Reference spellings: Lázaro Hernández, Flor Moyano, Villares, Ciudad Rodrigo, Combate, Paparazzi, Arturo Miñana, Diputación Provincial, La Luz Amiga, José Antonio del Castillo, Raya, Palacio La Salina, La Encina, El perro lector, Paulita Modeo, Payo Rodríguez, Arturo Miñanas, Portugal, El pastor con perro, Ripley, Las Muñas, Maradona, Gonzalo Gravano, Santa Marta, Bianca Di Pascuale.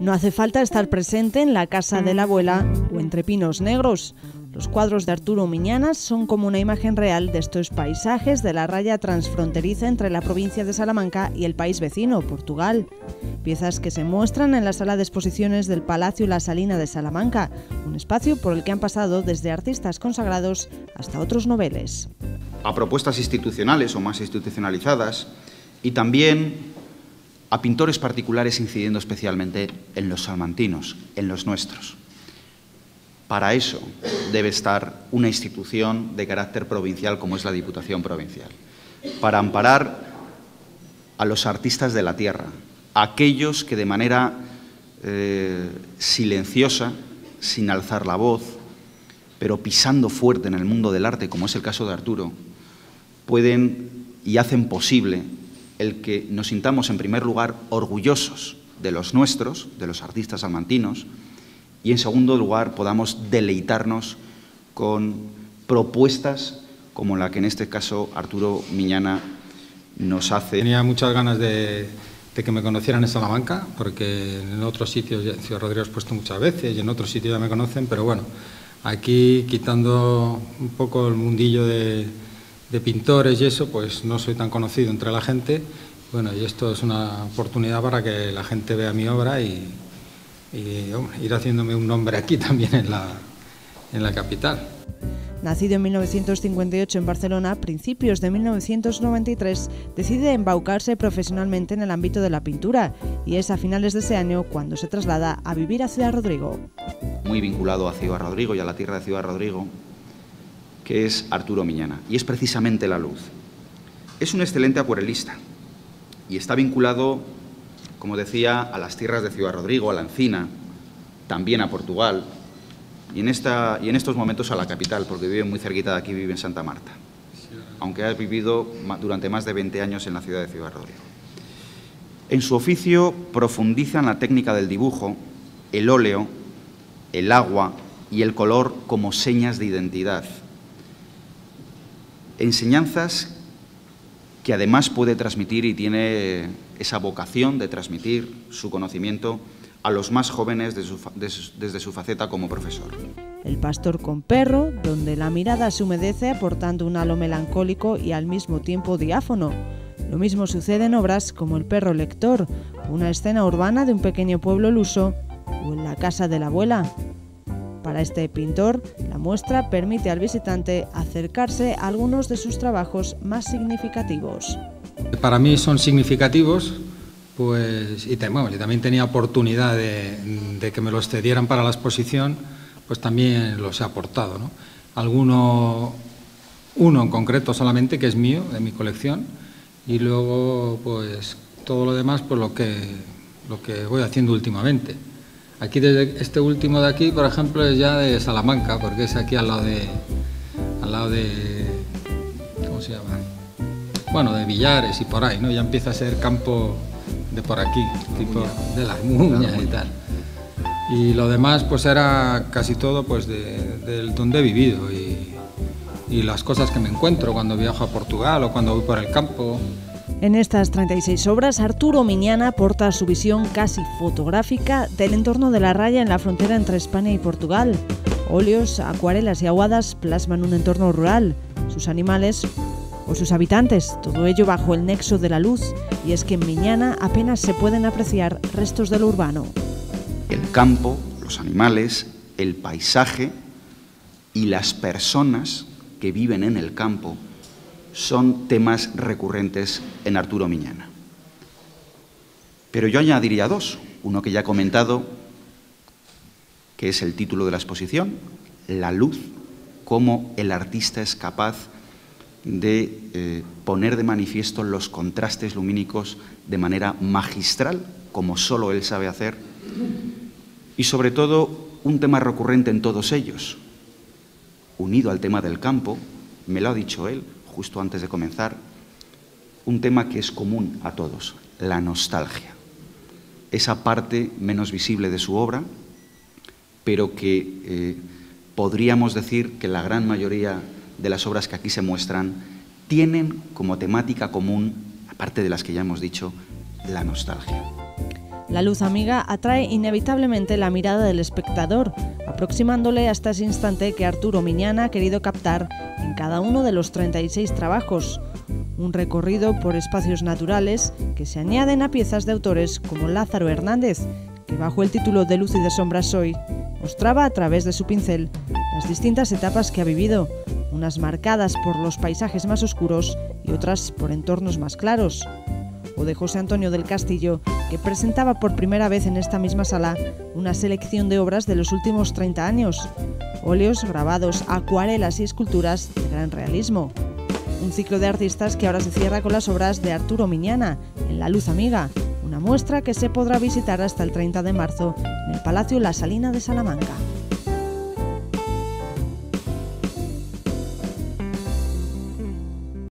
No hace falta estar presente en la casa de la abuela o entre pinos negros. Los cuadros de Arturo Miñanas son como una imagen real de estos paisajes de la raya transfronteriza entre la provincia de Salamanca y el país vecino, Portugal. Piezas que se muestran en la sala de exposiciones del Palacio La Salina de Salamanca, un espacio por el que han pasado desde artistas consagrados hasta otros noveles. A propuestas institucionales o más institucionalizadas y también a pintores particulares incidiendo especialmente en los salmantinos, en los nuestros. Para eso debe estar una institución de carácter provincial como es la Diputación Provincial, para amparar a los artistas de la tierra, a aquellos que de manera silenciosa, sin alzar la voz, pero pisando fuerte en el mundo del arte, como es el caso de Arturo, pueden y hacen posible el que nos sintamos en primer lugar orgullosos de los nuestros, de los artistas salmantinos, y en segundo lugar podamos deleitarnos con propuestas como la que en este caso Arturo Miñana nos hace. Tenía muchas ganas de que me conocieran en Salamanca, porque en otros sitios, en Ciudad Rodrigo he expuesto muchas veces y en otros sitios ya me conocen, pero bueno, aquí quitando un poco el mundillo de pintores y eso, pues no soy tan conocido entre la gente. Bueno, y esto es una oportunidad para que la gente vea mi obra y hombre, ir haciéndome un nombre aquí también en la capital. Nacido en 1958 en Barcelona, a principios de 1993 decide embaucarse profesionalmente en el ámbito de la pintura y es a finales de ese año cuando se traslada a vivir a Ciudad Rodrigo. Muy vinculado a Ciudad Rodrigo y a la tierra de Ciudad Rodrigo, que es Arturo Miñana, y es precisamente la luz. Es un excelente acuarelista y está vinculado, como decía, a las tierras de Ciudad Rodrigo, a La Encina, también a Portugal y en estos momentos a la capital, porque vive muy cerquita de aquí, vive en Santa Marta, aunque ha vivido durante más de 20 años en la ciudad de Ciudad Rodrigo. En su oficio profundiza en la técnica del dibujo, el óleo, el agua y el color como señas de identidad. Enseñanzas que además puede transmitir y tiene esa vocación de transmitir su conocimiento a los más jóvenes desde su faceta como profesor. El pastor con perro, donde la mirada se humedece aportando un halo melancólico y al mismo tiempo diáfano. Lo mismo sucede en obras como El perro lector, una escena urbana de un pequeño pueblo luso, o en La casa de la abuela. Para este pintor, la muestra permite al visitante acercarse a algunos de sus trabajos más significativos. Para mí son significativos, pues, y bueno, yo también tenía oportunidad de que me los cedieran para la exposición, pues también los he aportado, ¿no? Uno en concreto solamente, que es mío, de mi colección, y luego pues todo lo demás, pues lo que voy haciendo últimamente. Aquí, desde este último de aquí, por ejemplo, es ya de Salamanca, porque es aquí al lado de ¿cómo se llama? Bueno, de Villares y por ahí, ¿no? Ya empieza a ser campo de por aquí, tipo de Las Muñas y tal. Y lo demás, pues era casi todo pues de donde he vivido y las cosas que me encuentro cuando viajo a Portugal o cuando voy por el campo. En estas 36 obras, Arturo Miñana aporta su visión casi fotográfica del entorno de la raya en la frontera entre España y Portugal. Óleos, acuarelas y aguadas plasman un entorno rural, sus animales o sus habitantes, todo ello bajo el nexo de la luz, y es que en Miñana apenas se pueden apreciar restos de lo urbano. El campo, los animales, el paisaje y las personas que viven en el campo son temas recurrentes en Arturo Miñana. Pero yo añadiría dos, uno que ya he comentado, que es el título de la exposición, La luz, cómo el artista es capaz de poner de manifiesto los contrastes lumínicos de manera magistral, como solo él sabe hacer, y sobre todo un tema recurrente en todos ellos, unido al tema del campo, me lo ha dicho él, justo antes de comenzar, un tema que es común a todos, la nostalgia. Esa parte menos visible de su obra, pero que podríamos decir que la gran mayoría de las obras que aquí se muestran tienen como temática común, aparte de las que ya hemos dicho, la nostalgia. La Luz Amiga atrae inevitablemente la mirada del espectador, aproximándole hasta ese instante que Arturo Miñana ha querido captar en cada uno de los 36 trabajos. Un recorrido por espacios naturales que se añaden a piezas de autores como Lázaro Hernández, que bajo el título de Luz y de Sombra Soy, mostraba a través de su pincel las distintas etapas que ha vivido, unas marcadas por los paisajes más oscuros y otras por entornos más claros. O de José Antonio del Castillo, que presentaba por primera vez en esta misma sala una selección de obras de los últimos 30 años, óleos, grabados, acuarelas y esculturas de gran realismo. Un ciclo de artistas que ahora se cierra con las obras de Arturo Miñana, en La Luz Amiga, una muestra que se podrá visitar hasta el 30 de marzo en el Palacio La Salina de Salamanca.